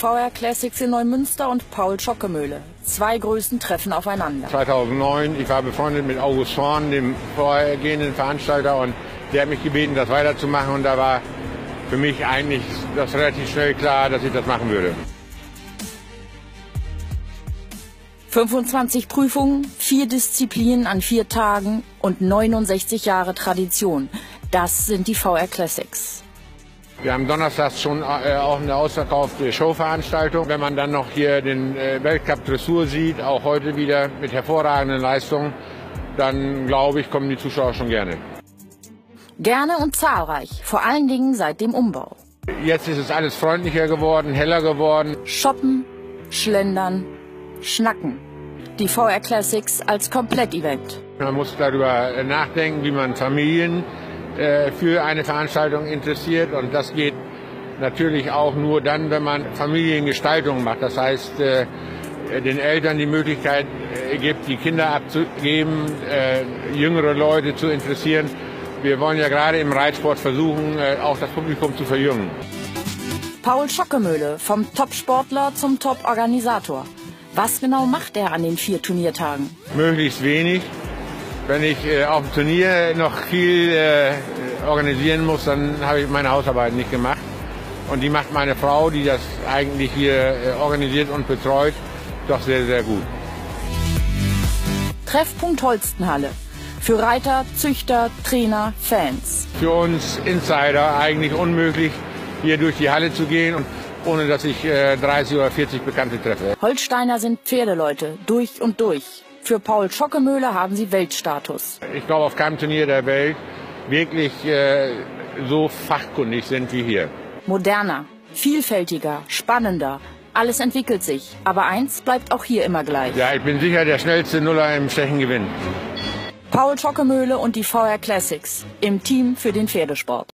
VR-Classics in Neumünster und Paul Schockemöhle. Zwei Größen treffen aufeinander. 2009, ich war befreundet mit August Horn, dem vorhergehenden Veranstalter, und der hat mich gebeten, das weiterzumachen, und da war für mich eigentlich das relativ schnell klar, dass ich das machen würde. 25 Prüfungen, 4 Disziplinen an 4 Tagen und 69 Jahre Tradition. Das sind die VR Classics. Wir haben donnerstags schon auch eine ausverkaufte Showveranstaltung. Wenn man dann noch hier den Weltcup Dressur sieht, auch heute wieder mit hervorragenden Leistungen, dann glaube ich, kommen die Zuschauer schon gerne. Gerne und zahlreich, vor allen Dingen seit dem Umbau. Jetzt ist es alles freundlicher geworden, heller geworden. Shoppen, schlendern, schnacken. Die VR Classics als Komplettevent. Man muss darüber nachdenken, wie man Familien für eine Veranstaltung interessiert. Und das geht natürlich auch nur dann, wenn man Familiengestaltung macht. Das heißt, den Eltern die Möglichkeit gibt, die Kinder abzugeben, jüngere Leute zu interessieren. Wir wollen ja gerade im Reitsport versuchen, auch das Publikum zu verjüngen. Paul Schockemöhle, vom Top-Sportler zum Top-Organisator. Was genau macht er an den 4 Turniertagen? Möglichst wenig. Wenn ich auf dem Turnier noch viel organisieren muss, dann habe ich meine Hausarbeit nicht gemacht. Und die macht meine Frau, die das eigentlich hier organisiert und betreut, doch sehr, sehr gut. Treffpunkt Holstenhalle. Für Reiter, Züchter, Trainer, Fans. Für uns Insider eigentlich unmöglich, hier durch die Halle zu gehen, und ohne dass ich 30 oder 40 Bekannte treffe. Holsteiner sind Pferdeleute, durch und durch. Für Paul Schockemöhle haben sie Weltstatus. Ich glaube, auf keinem Turnier der Welt wirklich so fachkundig sind wie hier. Moderner, vielfältiger, spannender. Alles entwickelt sich, aber eins bleibt auch hier immer gleich. Ja, ich bin sicher, der schnellste Nuller im Stechen gewinnt. Paul Schockemöhle und die VR Classics im Team für den Pferdesport.